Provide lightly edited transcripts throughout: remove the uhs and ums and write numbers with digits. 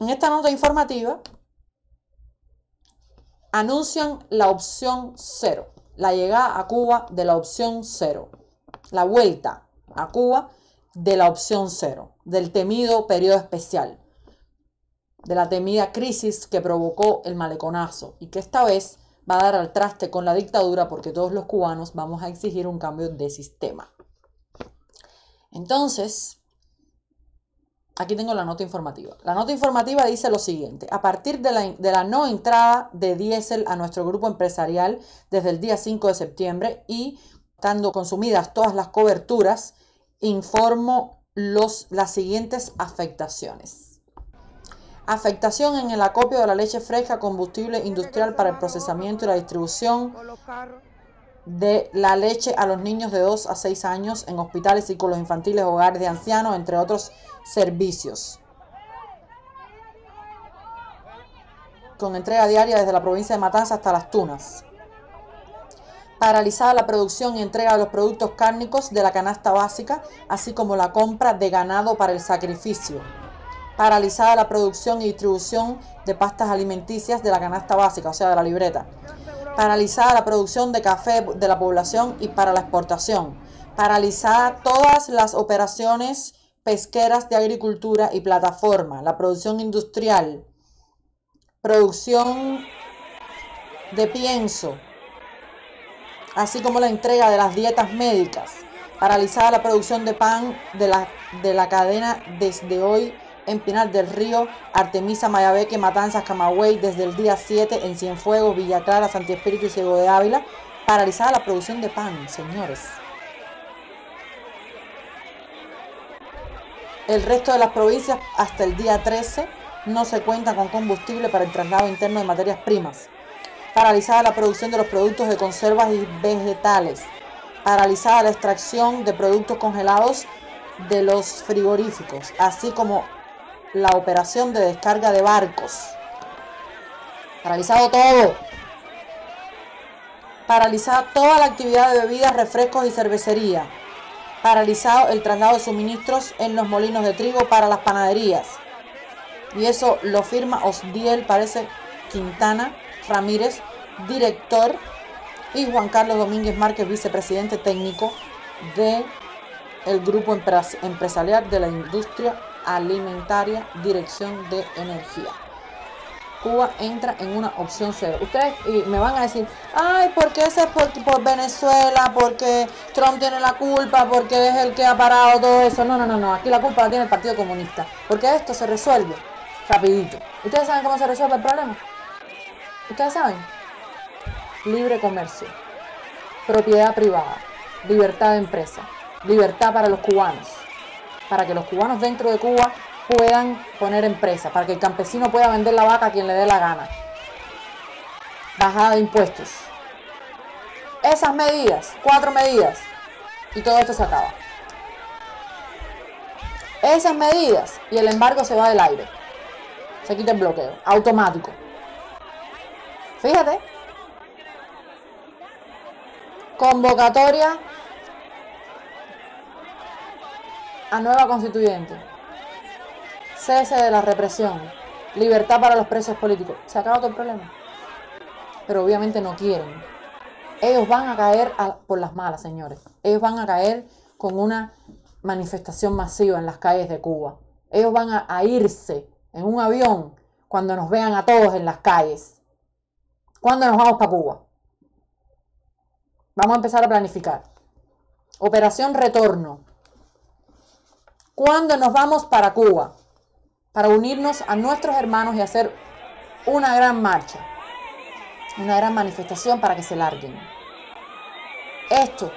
En esta nota informativa anuncian la opción cero, la llegada a Cuba de la opción cero, la vuelta a Cuba de la opción cero, del temido periodo especial, de la temida crisis que provocó el maleconazo y que esta vez va a dar al traste con la dictadura porque todos los cubanos vamos a exigir un cambio de sistema. Entonces, aquí tengo la nota informativa. La nota informativa dice lo siguiente. A partir de la no entrada de diésel a nuestro grupo empresarial desde el día 5 de septiembre y estando consumidas todas las coberturas, informo las siguientes afectaciones. Afectación en el acopio de la leche fresca, combustible industrial para el procesamiento y la distribución de la leche a los niños de 2 a 6 años en hospitales, círculos infantiles, hogares de ancianos, entre otros servicios. Con entrega diaria desde la provincia de Matanzas hasta Las Tunas. Paralizada la producción y entrega de los productos cárnicos de la canasta básica, así como la compra de ganado para el sacrificio. Paralizada la producción y distribución de pastas alimenticias de la canasta básica, o sea, de la libreta. Paralizada la producción de café de la población y para la exportación. Paralizada todas las operaciones pesqueras de agricultura y plataforma. La producción industrial. Producción de pienso. Así como la entrega de las dietas médicas. Paralizada la producción de pan de la cadena desde hoy. En Pinar del Río, Artemisa, Mayabeque, Matanzas, Camagüey, desde el día 7 en Cienfuegos, Villa Clara, Santi Espíritu y Ciego de Ávila, paralizada la producción de pan, señores. El resto de las provincias hasta el día 13 no se cuenta con combustible para el traslado interno de materias primas. Paralizada la producción de los productos de conservas y vegetales. Paralizada la extracción de productos congelados de los frigoríficos, así como la operación de descarga de barcos. Paralizado todo. Paralizada toda la actividad de bebidas, refrescos y cervecería. Paralizado el traslado de suministros en los molinos de trigo para las panaderías. Y eso lo firma Osdiel, parece, Quintana Ramírez, director, y Juan Carlos Domínguez Márquez, vicepresidente técnico del Grupo Empresarial de la Industria Alimentaria, Dirección de Energía. Cuba entra en una opción cero. Ustedes me van a decir, ay, porque ese es por Venezuela, porque Trump tiene la culpa, porque es el que ha parado todo eso. No, no, no, no. Aquí la culpa la tiene el Partido Comunista. Porque esto se resuelve rapidito. ¿Ustedes saben cómo se resuelve el problema? ¿Ustedes saben? Libre comercio, propiedad privada, libertad de empresa, libertad para los cubanos. Para que los cubanos dentro de Cuba puedan poner empresas, para que el campesino pueda vender la vaca a quien le dé la gana. Bajada de impuestos. Esas medidas, 4 medidas, y todo esto se acaba. Esas medidas y el embargo se va del aire. Se quita el bloqueo, automático. Fíjate. Convocatoria a nueva constituyente, cese de la represión, libertad para los presos políticos. Se acaba todo el problema. Pero obviamente no quieren. Ellos van a caer por las malas, señores. Ellos van a caer con una manifestación masiva en las calles de Cuba. Ellos van a irse en un avión cuando nos vean a todos en las calles. ¿Cuándo nos vamos para Cuba? Vamos a empezar a planificar. Operación Retorno. ¿Cuándo nos vamos para Cuba? Para unirnos a nuestros hermanos y hacer una gran marcha, una gran manifestación para que se larguen. Esto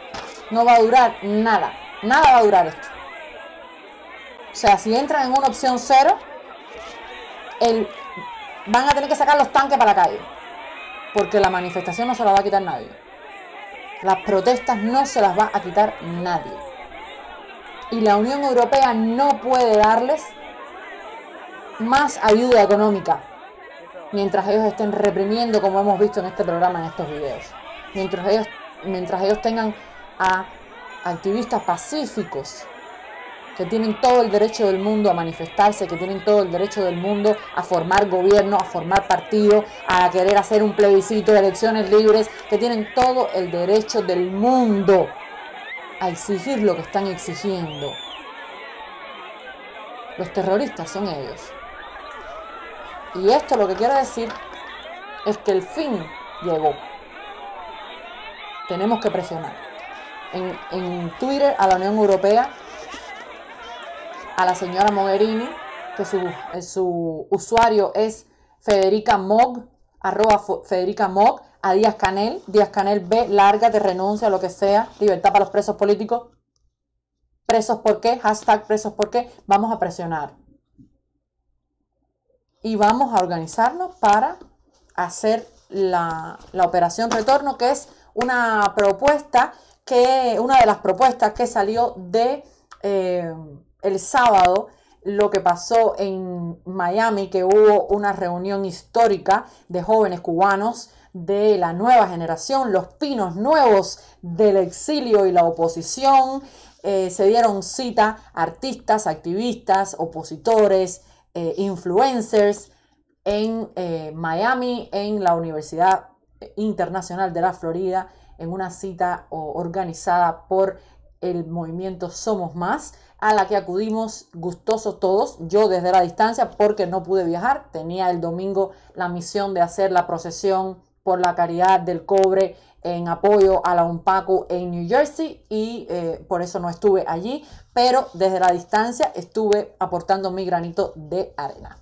no va a durar nada, nada va a durar esto. O sea, si entran en una opción cero, van a tener que sacar los tanques para la calle, porque la manifestación no se la va a quitar nadie. Las protestas no se las va a quitar nadie. Y la Unión Europea no puede darles más ayuda económica mientras ellos estén reprimiendo, como hemos visto en este programa, en estos videos. Mientras ellos tengan a activistas pacíficos que tienen todo el derecho del mundo a manifestarse, que tienen todo el derecho del mundo a formar gobierno, a formar partido, a querer hacer un plebiscito de elecciones libres, que tienen todo el derecho del mundo a exigir lo que están exigiendo. Los terroristas son ellos. Y esto lo que quiero decir es que el fin llegó. Tenemos que presionar. En Twitter a la Unión Europea, a la señora Mogherini, que su usuario es Federica Mog, @FedericaMog, a Díaz-Canel, B, lárgate, renuncia, lo que sea, libertad para los presos políticos. ¿Presos por qué? Hashtag presos por qué. Vamos a presionar. Y vamos a organizarnos para hacer la operación retorno, que es una propuesta una de las propuestas que salió de el sábado, lo que pasó en Miami, que hubo una reunión histórica de jóvenes cubanos de la nueva generación, los pinos nuevos del exilio y la oposición. Se dieron cita artistas, activistas, opositores, influencers en Miami, en la Universidad Internacional de la Florida, en una cita organizada por el movimiento Somos Más, a la que acudimos gustosos todos, yo desde la distancia porque no pude viajar, tenía el domingo la misión de hacer la procesión por la caridad del cobre en apoyo a la UNPACU en New Jersey y por eso no estuve allí, pero desde la distancia estuve aportando mi granito de arena.